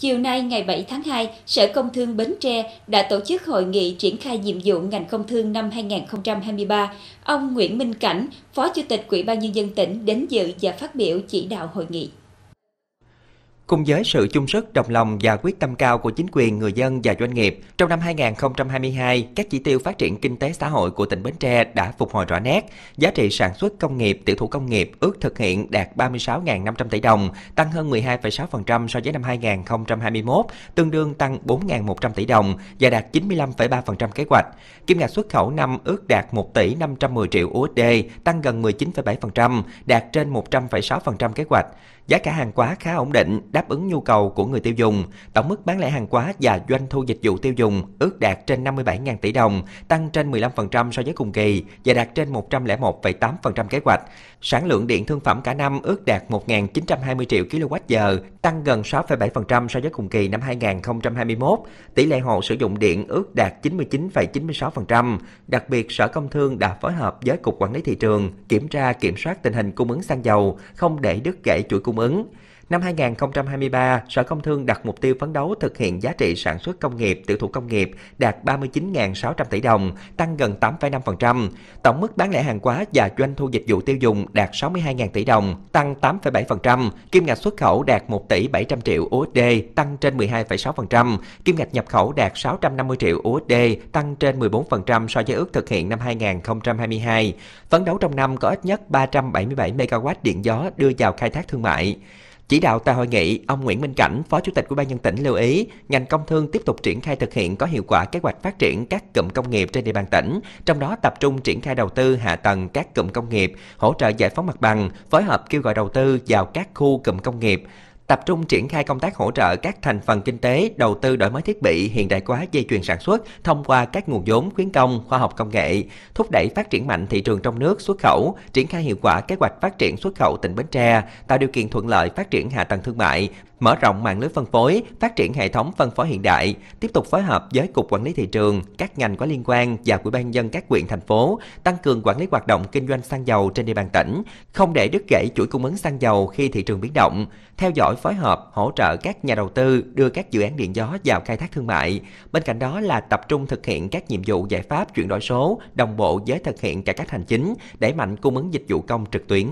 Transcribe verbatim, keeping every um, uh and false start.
Chiều nay ngày bảy tháng hai, Sở Công Thương Bến Tre đã tổ chức hội nghị triển khai nhiệm vụ ngành công thương năm hai nghìn không trăm hai mươi ba. Ông Nguyễn Minh Cảnh, Phó Chủ tịch Ủy ban Nhân dân tỉnh đến dự và phát biểu chỉ đạo hội nghị. Cùng với sự chung sức, đồng lòng và quyết tâm cao của chính quyền, người dân và doanh nghiệp, trong năm hai nghìn không trăm hai mươi hai, các chỉ tiêu phát triển kinh tế xã hội của tỉnh Bến Tre đã phục hồi rõ nét. Giá trị sản xuất công nghiệp, tiểu thủ công nghiệp ước thực hiện đạt ba mươi sáu nghìn năm trăm tỷ đồng, tăng hơn mười hai phẩy sáu phần trăm so với năm hai nghìn không trăm hai mươi mốt, tương đương tăng bốn nghìn một trăm tỷ đồng và đạt chín mươi lăm phẩy ba phần trăm kế hoạch. Kim ngạch xuất khẩu năm ước đạt một tỷ năm trăm mười triệu u ét đê, tăng gần mười chín phẩy bảy phần trăm, đạt trên một trăm phẩy sáu phần trăm kế hoạch. Giá cả hàng hóa khá ổn định, đáp ứng nhu cầu của người tiêu dùng. Tổng mức bán lẻ hàng hóa và doanh thu dịch vụ tiêu dùng ước đạt trên năm mươi bảy nghìn tỷ đồng, tăng trên mười lăm phần trăm so với cùng kỳ và đạt trên một trăm lẻ một phẩy tám phần trăm kế hoạch. Sản lượng điện thương phẩm cả năm ước đạt một nghìn chín trăm hai mươi triệu ki lô oát giờ, tăng gần sáu phẩy bảy phần trăm so với cùng kỳ năm hai nghìn không trăm hai mươi mốt. Tỷ lệ hộ sử dụng điện ước đạt chín mươi chín phẩy chín mươi sáu phần trăm. Đặc biệt, Sở Công Thương đã phối hợp với Cục Quản lý thị trường kiểm tra kiểm soát tình hình cung ứng xăng dầu, không để đứt gãy chuỗi cung ứng. Năm hai nghìn không trăm hai mươi ba, Sở Công Thương đặt mục tiêu phấn đấu thực hiện giá trị sản xuất công nghiệp, tiểu thủ công nghiệp đạt ba mươi chín nghìn sáu trăm tỷ đồng, tăng gần tám phẩy năm phần trăm. Tổng mức bán lẻ hàng hóa và doanh thu dịch vụ tiêu dùng đạt sáu mươi hai nghìn tỷ đồng, tăng tám phẩy bảy phần trăm. Kim ngạch xuất khẩu đạt một tỷ bảy trăm triệu u ét đê, tăng trên mười hai phẩy sáu phần trăm. Kim ngạch nhập khẩu đạt sáu trăm năm mươi triệu u ét đê, tăng trên mười bốn phần trăm so với ước thực hiện năm hai nghìn không trăm hai mươi hai. Phấn đấu trong năm có ít nhất ba trăm bảy mươi bảy mê ga oát điện gió đưa vào khai thác thương mại. Chỉ đạo tại hội nghị, ông Nguyễn Minh Cảnh, Phó Chủ tịch Ủy ban Nhân dân tỉnh lưu ý, ngành công thương tiếp tục triển khai thực hiện có hiệu quả kế hoạch phát triển các cụm công nghiệp trên địa bàn tỉnh, trong đó tập trung triển khai đầu tư hạ tầng các cụm công nghiệp, hỗ trợ giải phóng mặt bằng, phối hợp kêu gọi đầu tư vào các khu cụm công nghiệp. Tập trung triển khai công tác hỗ trợ các thành phần kinh tế, đầu tư đổi mới thiết bị, hiện đại hóa dây chuyền sản xuất thông qua các nguồn vốn khuyến công, khoa học công nghệ, thúc đẩy phát triển mạnh thị trường trong nước, xuất khẩu, triển khai hiệu quả kế hoạch phát triển xuất khẩu tỉnh Bến Tre, tạo điều kiện thuận lợi phát triển hạ tầng thương mại, mở rộng mạng lưới phân phối, phát triển hệ thống phân phối hiện đại, tiếp tục phối hợp với Cục Quản lý thị trường, các ngành có liên quan và Ủy ban nhân dân các huyện thành phố tăng cường quản lý hoạt động kinh doanh xăng dầu trên địa bàn tỉnh, không để đứt gãy chuỗi cung ứng xăng dầu khi thị trường biến động, theo dõi phối hợp hỗ trợ các nhà đầu tư đưa các dự án điện gió vào khai thác thương mại. Bên cạnh đó là tập trung thực hiện các nhiệm vụ giải pháp chuyển đổi số, đồng bộ với thực hiện cải cách hành chính, đẩy mạnh cung ứng dịch vụ công trực tuyến.